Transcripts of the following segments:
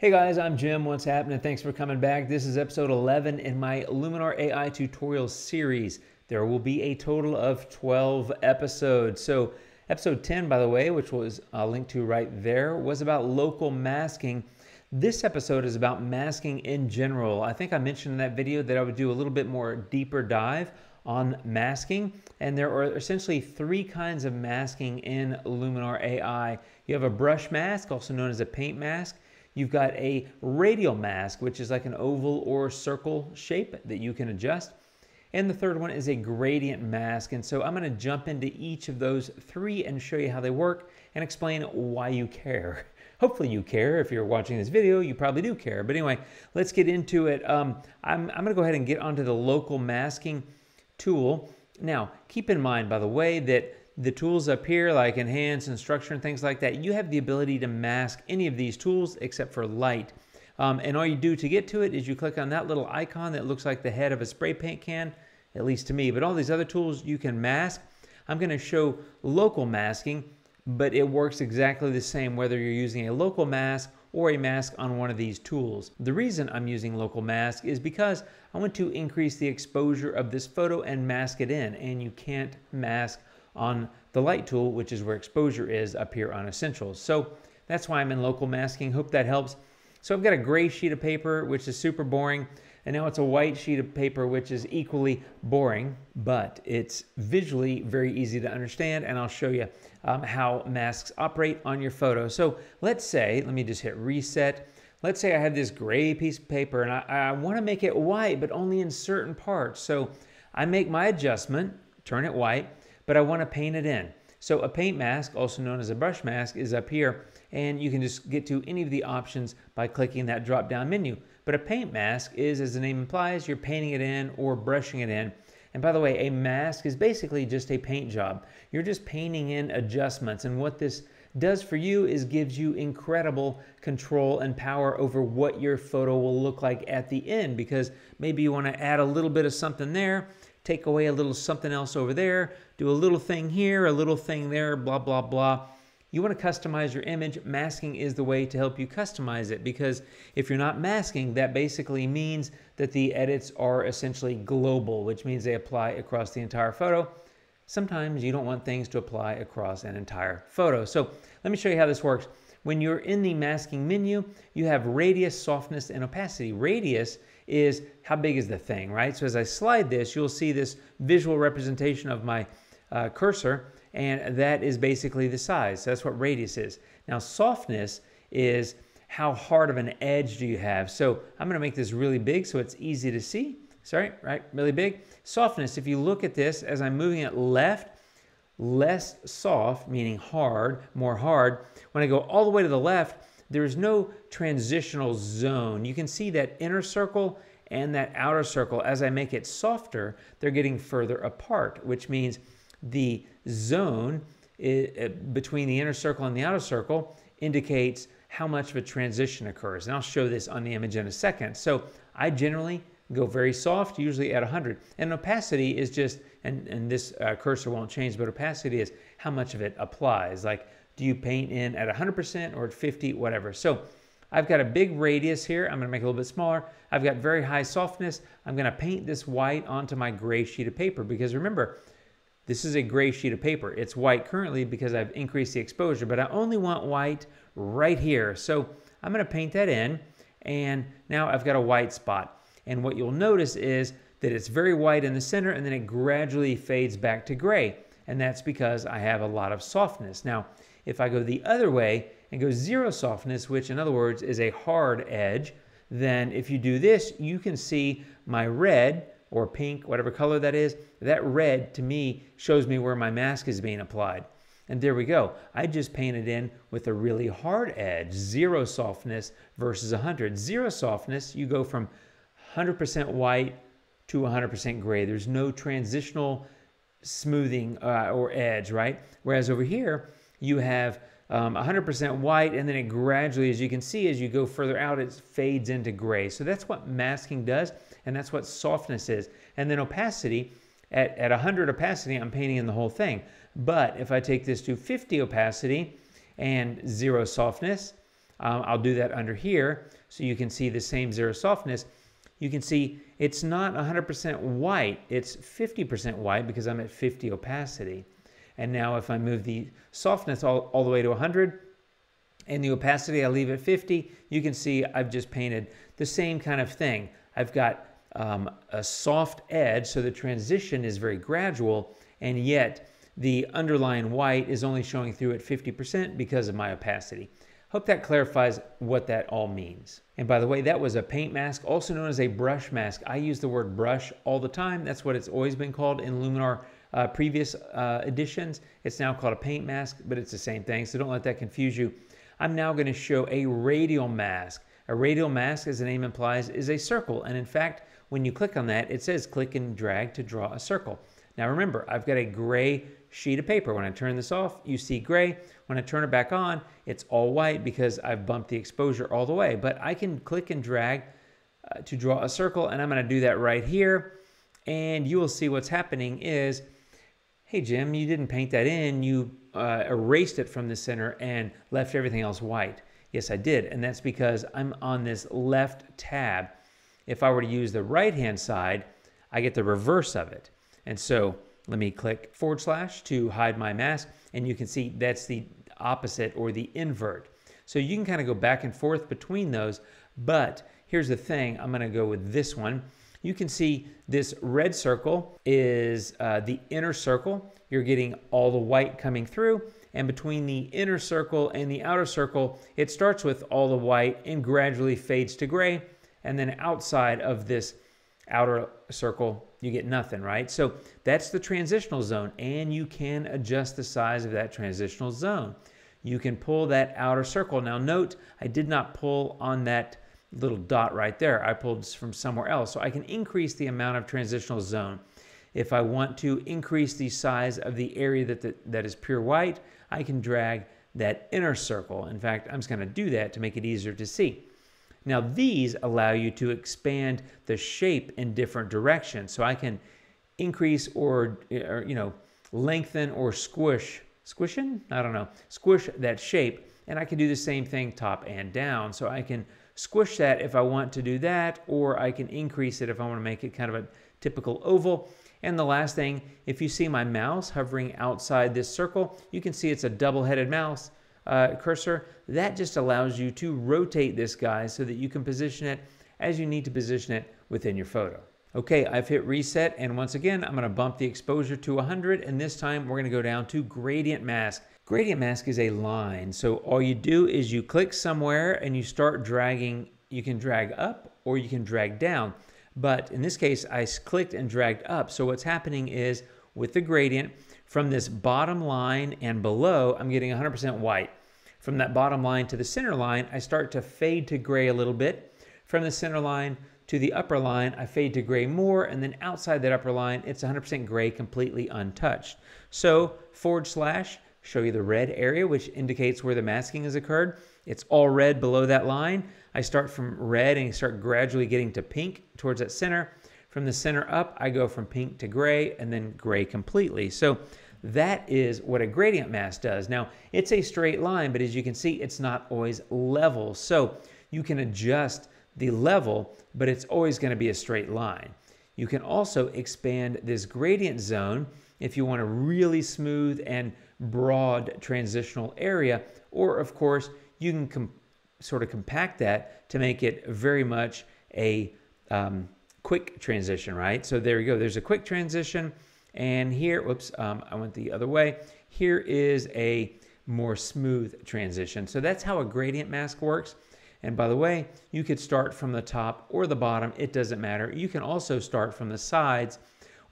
Hey guys, I'm Jim. What's happening? Thanks for coming back. This is episode 11 in my Luminar AI tutorial series. There will be a total of 12 episodes. So episode 10, by the way, which was linked to right there, was about local masking. This episode is about masking in general. I think I mentioned in that video that I would do a little bit more deeper dive on masking, and there are essentially three kinds of masking in Luminar AI. You have a brush mask, also known as a paint mask. You've got a radial mask, which is like an oval or circle shape that you can adjust. And the third one is a gradient mask. And so I'm going to jump into each of those three and show you how they work and explain why you care. Hopefully you care. If you're watching this video, you probably do care. But anyway, let's get into it. I'm going to go ahead and get onto the local masking tool. Now, keep in mind, by the way, that the tools up here like enhance and structure and things like that, you have the ability to mask any of these tools except for light. And all you do to get to it is you click on that little icon that looks like the head of a spray paint can, at least to me, but all these other tools you can mask. I'm going to show local masking, but it works exactly the same whether you're using a local mask or a mask on one of these tools. The reason I'm using local mask is because I want to increase the exposure of this photo and mask it in, and you can't mask on the light tool, which is where exposure is up here on essentials. So that's why I'm in local masking. Hope that helps. So I've got a gray sheet of paper, which is super boring. And now it's a white sheet of paper, which is equally boring, but it's visually very easy to understand. And I'll show you how masks operate on your photo. So let's say, let me just hit reset. Let's say I have this gray piece of paper and I want to make it white, but only in certain parts. So I make my adjustment, turn it white, but I want to paint it in. So a paint mask, also known as a brush mask, is up here, and you can just get to any of the options by clicking that drop-down menu. But a paint mask is, as the name implies, you're painting it in or brushing it in. And by the way, a mask is basically just a paint job. You're just painting in adjustments, and what this does for you is gives you incredible control and power over what your photo will look like at the end, because maybe you want to add a little bit of something there, take away a little something else over there, do a little thing here, a little thing there, blah, blah, blah. You want to customize your image. Masking is the way to help you customize it, because if you're not masking, that basically means that the edits are essentially global, which means they apply across the entire photo. Sometimes you don't want things to apply across an entire photo. So let me show you how this works. When you're in the masking menu, you have radius, softness, and opacity. Radius is how big is the thing, right? So as I slide this, you'll see this visual representation of my cursor, and that is basically the size. So that's what radius is. Now, softness is how hard of an edge do you have? So I'm going to make this really big so it's easy to see. Sorry, right? Really big. Softness, if you look at this, as I'm moving it left, less soft, meaning hard, more hard. When I go all the way to the left, there is no transitional zone. You can see that inner circle and that outer circle. As I make it softer, they're getting further apart, which means the zone between the inner circle and the outer circle indicates how much of a transition occurs. And I'll show this on the image in a second. So I generally go very soft, usually at 100. And opacity is just, and this cursor won't change, but opacity is how much of it applies. Like, do you paint in at 100% or at 50, whatever. So I've got a big radius here. I'm gonna make it a little bit smaller. I've got very high softness. I'm gonna paint this white onto my gray sheet of paper, because remember, this is a gray sheet of paper. It's white currently because I've increased the exposure, but I only want white right here. So I'm gonna paint that in, and now I've got a white spot. And what you'll notice is that it's very white in the center, and then it gradually fades back to gray. And that's because I have a lot of softness. Now, if I go the other way and go zero softness, which in other words is a hard edge, then if you do this, you can see my red or pink, whatever color that is, that red to me shows me where my mask is being applied. And there we go. I just painted in with a really hard edge, zero softness versus 100. Zero softness, you go from 100% white to 100% gray. There's no transitional smoothing or edge, right? Whereas over here, you have 100% white, and then it gradually, as you can see, as you go further out, it fades into gray. So that's what masking does, and that's what softness is. And then opacity, at 100 opacity, I'm painting in the whole thing. But if I take this to 50 opacity and zero softness, I'll do that under here so you can see the same zero softness. You can see it's not 100% white, it's 50% white because I'm at 50 opacity. And now if I move the softness all the way to 100 and the opacity I leave at 50, you can see I've just painted the same kind of thing. I've got a soft edge, so the transition is very gradual, and yet the underlying white is only showing through at 50% because of my opacity. Hope that clarifies what that all means. And by the way, that was a paint mask, also known as a brush mask. I use the word brush all the time. That's what it's always been called in Luminar previous editions. It's now called a paint mask, but it's the same thing, so don't let that confuse you. I'm now going to show a radial mask. A radial mask, as the name implies, is a circle, and in fact, when you click on that, it says click and drag to draw a circle. Now remember, I've got a gray sheet of paper. When I turn this off, you see gray. When I turn it back on, it's all white because I've bumped the exposure all the way. But I can click and drag to draw a circle, and I'm going to do that right here. And you will see what's happening is, hey Jim, you didn't paint that in. You erased it from the center and left everything else white. Yes, I did, and that's because I'm on this left tab. If I were to use the right-hand side, I get the reverse of it. And so let me click / to hide my mask, and you can see that's the opposite or the invert. So you can kind of go back and forth between those, but here's the thing. I'm going to go with this one. You can see this red circle is the inner circle. You're getting all the white coming through, and between the inner circle and the outer circle, it starts with all the white and gradually fades to gray. And then outside of this outer circle, you get nothing, right? So that's the transitional zone, and you can adjust the size of that transitional zone. You can pull that outer circle. Now note, I did not pull on that little dot right there. I pulled from somewhere else. So I can increase the amount of transitional zone. If I want to increase the size of the area that is pure white, I can drag that inner circle. In fact, I'm just going to do that to make it easier to see. Now these allow you to expand the shape in different directions. So I can increase or you know, lengthen or squish that shape. And I can do the same thing top and down. So I can squish that if I want to do that, or I can increase it if I want to make it kind of a typical oval. And the last thing, if you see my mouse hovering outside this circle, you can see it's a double-headed mouse. Cursor, that just allows you to rotate this guy so that you can position it as you need to position it within your photo. Okay, I've hit reset, and once again, I'm going to bump the exposure to 100, and this time we're going to go down to gradient mask. Gradient mask is a line, so all you do is you click somewhere and you start dragging. You can drag up or you can drag down, but in this case, I clicked and dragged up. So what's happening is with the gradient, from this bottom line and below, I'm getting 100% white. From that bottom line to the center line, I start to fade to gray a little bit. From the center line to the upper line, I fade to gray more, and then outside that upper line, it's 100% gray, completely untouched. So / show you the red area, which indicates where the masking has occurred. It's all red below that line. I start from red and start gradually getting to pink towards that center. From the center up, I go from pink to gray and then gray completely. So that is what a gradient mask does. Now, it's a straight line, but as you can see, it's not always level. So you can adjust the level, but it's always going to be a straight line. You can also expand this gradient zone if you want a really smooth and broad transitional area, or of course, you can sort of compact that to make it very much a quick transition, right? So there you go. There's a quick transition. And here, whoops, I went the other way. Here is a more smooth transition. So that's how a gradient mask works. And by the way, you could start from the top or the bottom. It doesn't matter. You can also start from the sides,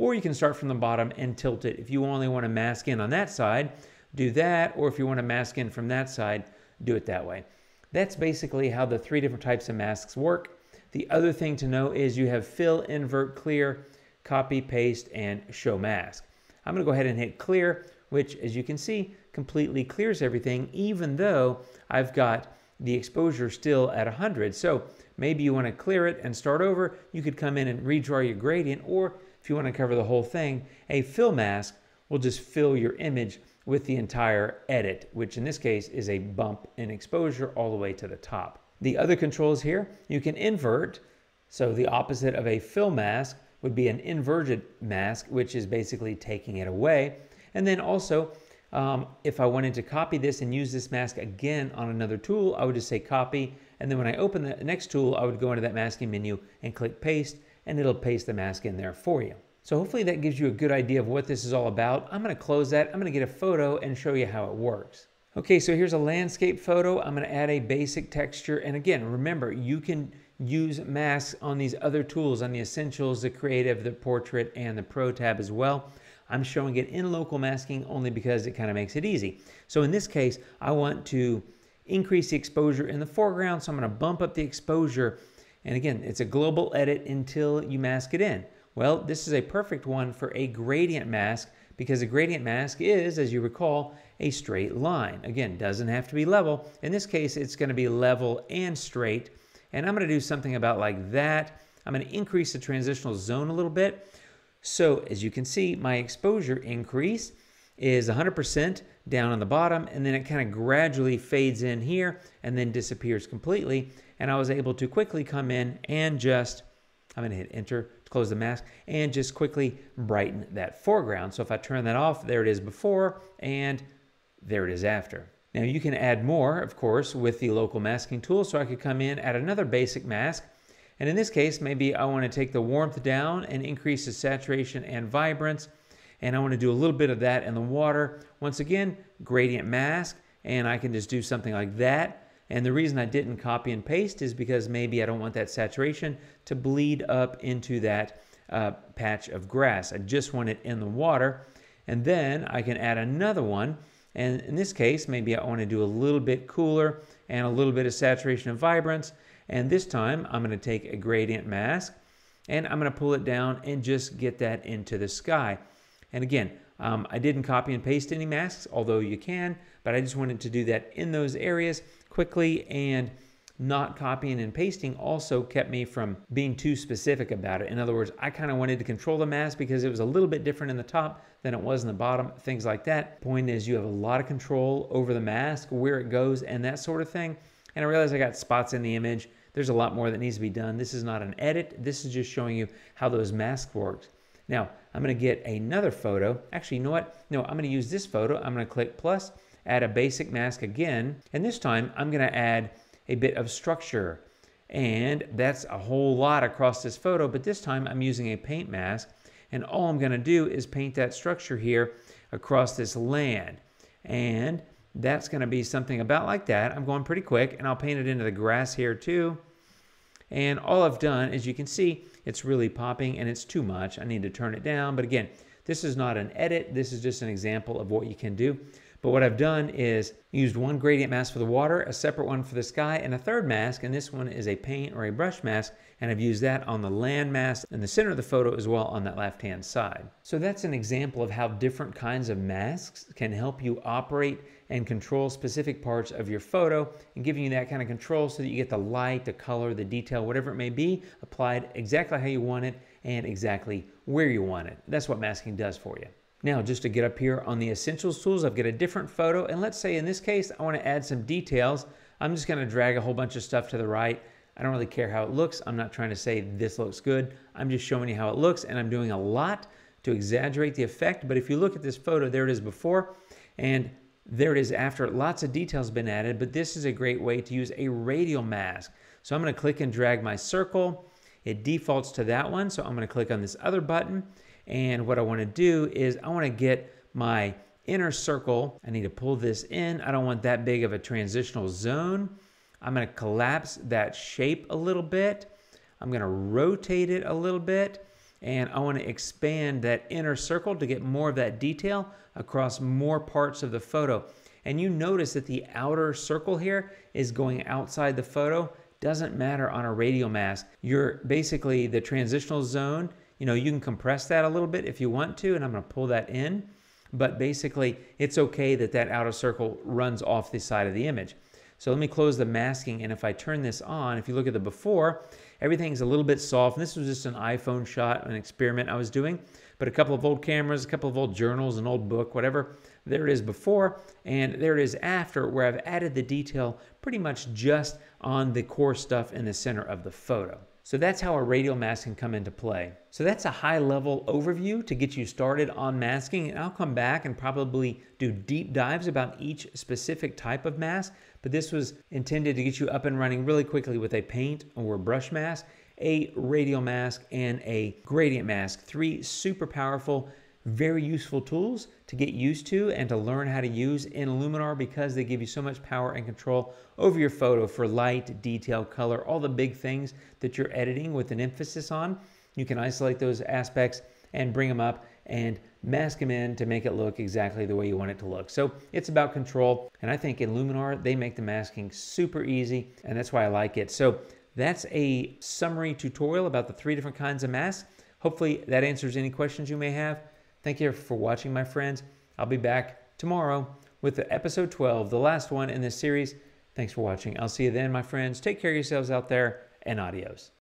or you can start from the bottom and tilt it. If you only want to mask in on that side, do that. Or if you want to mask in from that side, do it that way. That's basically how the three different types of masks work. The other thing to know is you have fill, invert, clear, copy, paste, and show mask. I'm going to go ahead and hit clear, which as you can see, completely clears everything, even though I've got the exposure still at 100. So maybe you want to clear it and start over. You could come in and redraw your gradient, or if you want to cover the whole thing, a fill mask will just fill your image with the entire edit, which in this case is a bump in exposure all the way to the top. The other controls here, you can invert. So the opposite of a fill mask would be an inverted mask, which is basically taking it away. And then also, if I wanted to copy this and use this mask again on another tool, I would just say copy. And then when I open the next tool, I would go into that masking menu and click paste, and it'll paste the mask in there for you. So hopefully that gives you a good idea of what this is all about. I'm going to close that. I'm going to get a photo and show you how it works. Okay, so here's a landscape photo. I'm going to add a basic texture. And again, remember, you can use masks on these other tools, on the Essentials, the Creative, the Portrait, and the Pro tab as well. I'm showing it in local masking only because it kind of makes it easy. So in this case, I want to increase the exposure in the foreground, so I'm going to bump up the exposure. And again, it's a global edit until you mask it in. Well, this is a perfect one for a gradient mask because a gradient mask is, as you recall, a straight line. Again, doesn't have to be level. In this case, it's going to be level and straight. And I'm going to do something about like that. I'm going to increase the transitional zone a little bit. So as you can see, my exposure increase is 100% down on the bottom, and then it kind of gradually fades in here and then disappears completely. And I was able to quickly come in and just, I'm going to hit enter to close the mask, and just quickly brighten that foreground. So if I turn that off, there it is before, and there it is after. Now you can add more, of course, with the local masking tool. So I could come in, add another basic mask. And in this case, maybe I want to take the warmth down and increase the saturation and vibrance. And I want to do a little bit of that in the water. Once again, gradient mask, and I can just do something like that. And the reason I didn't copy and paste is because maybe I don't want that saturation to bleed up into that patch of grass. I just want it in the water. And then I can add another one. And in this case, maybe I want to do a little bit cooler and a little bit of saturation and vibrance. And this time I'm going to take a gradient mask and I'm going to pull it down and just get that into the sky. And again, I didn't copy and paste any masks, although you can, but I just wanted to do that in those areas quickly, and not copying and pasting also kept me from being too specific about it. In other words, I kind of wanted to control the mask because it was a little bit different in the top than it was in the bottom, things like that. Point is, you have a lot of control over the mask, where it goes and that sort of thing. And I realized I got spots in the image. There's a lot more that needs to be done. This is not an edit. This is just showing you how those masks work. Now, I'm going to get another photo. Actually, you know what? No, I'm going to use this photo. I'm going to click plus, add a basic mask again. And this time, I'm going to add a bit of structure. And that's a whole lot across this photo. But this time, I'm using a paint mask. And all I'm going to do is paint that structure here across this land. And that's going to be something about like that. I'm going pretty quick. And I'll paint it into the grass here, too. And all I've done, as you can see, it's really popping and it's too much. I need to turn it down. But again, this is not an edit. This is just an example of what you can do. But what I've done is used one gradient mask for the water, a separate one for the sky, and a third mask. And this one is a paint or a brush mask. And I've used that on the land mask in the center of the photo as well on that left-hand side. So that's an example of how different kinds of masks can help you operate and control specific parts of your photo, and giving you that kind of control so that you get the light, the color, the detail, whatever it may be, applied exactly how you want it and exactly where you want it. That's what masking does for you. Now, just to get up here on the Essentials tools, I've got a different photo. And let's say in this case, I want to add some details. I'm just going to drag a whole bunch of stuff to the right. I don't really care how it looks. I'm not trying to say this looks good. I'm just showing you how it looks. And I'm doing a lot to exaggerate the effect. But if you look at this photo, there it is before. And there it is after. Lots of details been added, but this is a great way to use a radial mask. So I'm going to click and drag my circle. It defaults to that one. So I'm going to click on this other button. And what I want to do is I want to get my inner circle. I need to pull this in. I don't want that big of a transitional zone. I'm going to collapse that shape a little bit. I'm going to rotate it a little bit. And I want to expand that inner circle to get more of that detail across more parts of the photo. And you notice that the outer circle here is going outside the photo. Doesn't matter on a radial mask. You're basically the transitional zone. You know, you can compress that a little bit if you want to, and I'm going to pull that in. But basically, it's okay that that outer circle runs off the side of the image. So let me close the masking, and if I turn this on, if you look at the before, everything's a little bit soft. And this was just an iPhone shot, an experiment I was doing. but a couple of old cameras, a couple of old journals, an old book, whatever. There it is before, and there it is after, where I've added the detail pretty much just on the core stuff in the center of the photo. So that's how a radial mask can come into play. So that's a high level overview to get you started on masking, and I'll come back and probably do deep dives about each specific type of mask, but this was intended to get you up and running really quickly with a paint or a brush mask, a radial mask, and a gradient mask. Three super powerful, very useful tools to get used to and to learn how to use in Luminar, because they give you so much power and control over your photo for light, detail, color, all the big things that you're editing with an emphasis on. You can isolate those aspects and bring them up and mask them in to make it look exactly the way you want it to look. So it's about control, and I think in Luminar they make the masking super easy, and that's why I like it. So that's a summary tutorial about the three different kinds of masks. Hopefully that answers any questions you may have. Thank you for watching, my friends. I'll be back tomorrow with episode 12, the last one in this series. Thanks for watching. I'll see you then, my friends. Take care of yourselves out there, and adios.